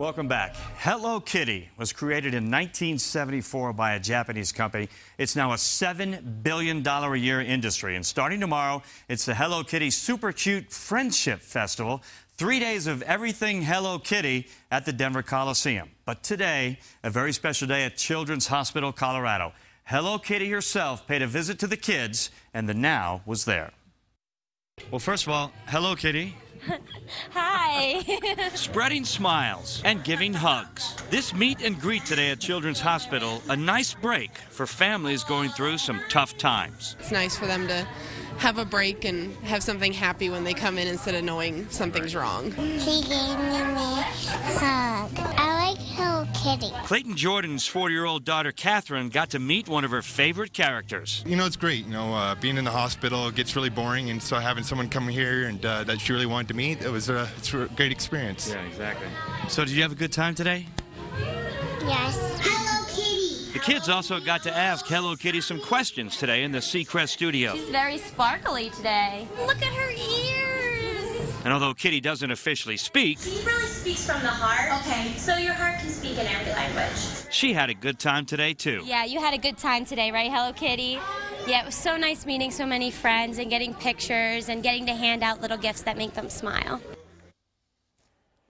Welcome back. Hello Kitty was created in 1974 by a Japanese company. It's now a $7 billion a year industry. And starting tomorrow, it's the Hello Kitty Super Cute Friendship Festival. 3 days of everything Hello Kitty at the Denver Coliseum. But today, a very special day at Children's Hospital Colorado. Hello Kitty herself paid a visit to the kids, and the now was there. Well, first of all, hello Kitty. Hi. Spreading smiles and giving hugs. This meet and greet today at Children's Hospital, a nice break for families going through some tough times. It's nice for them to have a break and have something happy when they come in instead of knowing something's wrong. She gave me a hug. I like Hello Kitty. Clayton Jordan's 4-year-old daughter Catherine got to meet one of her favorite characters. You know, it's great. You know, being in the hospital gets really boring, and so having someone come here and that she really wanted to meet, it's a great experience. Yeah, exactly. So, did you have a good time today? Yes. The kids also got to ask Hello Kitty some questions today in the Seacrest studio. She's very sparkly today. Look at her ears! And although Kitty doesn't officially speak... She really speaks from the heart. Okay. So your heart can speak in every language. She had a good time today, too. Yeah, you had a good time today, right, Hello Kitty? Yeah, it was so nice meeting so many friends and getting pictures and getting to hand out little gifts that make them smile.